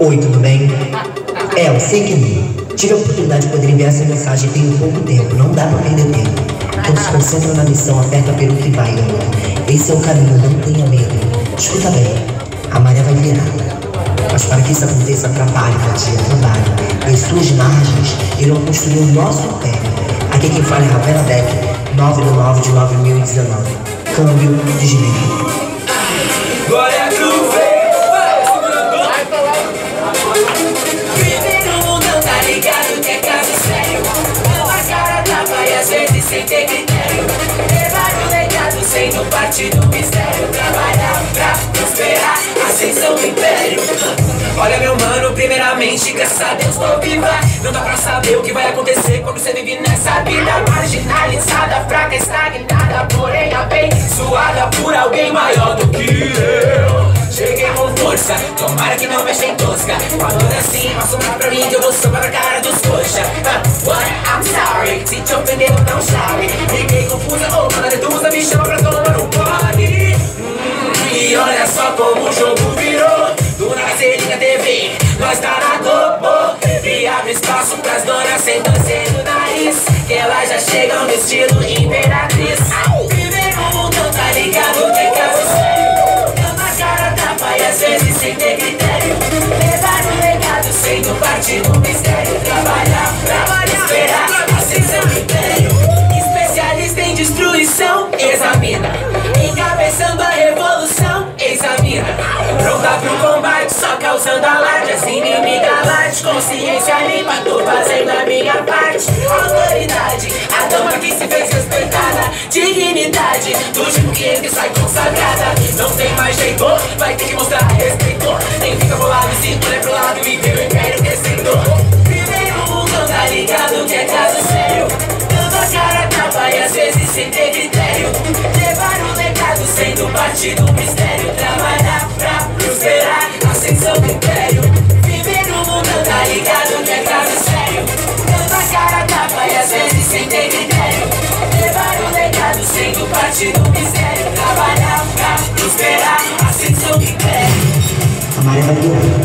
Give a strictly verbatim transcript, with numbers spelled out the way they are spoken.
Oi, tudo bem? É, eu sei que tive a oportunidade de poder enviar essa mensagem tem um pouco tempo. Não dá pra perder tempo. Todos se concentram na missão, aperta pelo que vai, amor. Esse é o caminho, não tenha medo. Escuta bem, a maré vai virar. Mas para que isso aconteça, trabalho, Fatia, trabalho. Em suas margens, irão construir o nosso império. Aqui quem fala é Havenna Beck, nove nove de nove mil e dezenove. Câmbio e desvio. Glória do vento, vai, segurando. Vai, tá lá. Primeiro não tá ligado que é caso sério. Não a cara da vai às vezes sem ter critério. Levar o legado sendo parte do mistério. Trabalhar pra prosperar, ascensão do império. Olha meu mano, primeiramente, graças a Deus tô viva. Não dá pra saber o que vai acontecer quando você vive nessa vida marginalizada, fraca, estagnada, porém abençoada por alguém maior do que eu. Cheguei com força, tomara que não mexa em tosca. Falando assim, uma sombra pra mim que eu vou sobrar a cara dos coxa. uh, What? I'm sorry, se te ofendeu não chore. Fiquei confusa, ou oh, nada deduza, me chama pra tomar um pole. hum, E olha só como o jogo virou. T V, nós tá na Globo. E abre espaço pras donas sem torcer o nariz, que elas já chegam no estilo imperatriz. Viver no mundo não tá ligado, tem caso sério. Dando a cara tapa e às vezes sem ter critério. Levar o legado sendo parte do mistério. Trabalhar pra prosperar, ascensão do império. Especialista em destruição, examina. Encabeçando a revolução, examina. Pronta pro combate, só causando alarde, assim inimiga alarde. Consciência limpa, tô fazendo a minha parte. Autoridade, a dama que se fez respeitada. Dignidade, do tipo que entra e sai consagrada. Não tem mais jeito, vai ter que mostrar respeito. Nem fica bolado, se olha pro lado e vê o império crescendo. Primeiro mundo tá ligado que é caso sério. Dando a cara tapa e às vezes sem ter critério. Levar o legado sendo parte do mistério. Trabalhar pra prosperar, ascensão do império. Viver no mundo tá ligado que é caso sério. Dando a cara tapa e às vezes sem ter critério. Levar o legado sendo parte do mistério. Trabalhar pra prosperar, ascensão do império.